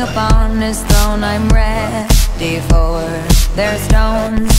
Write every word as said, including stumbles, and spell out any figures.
upon his throne. I'm ready for their stones.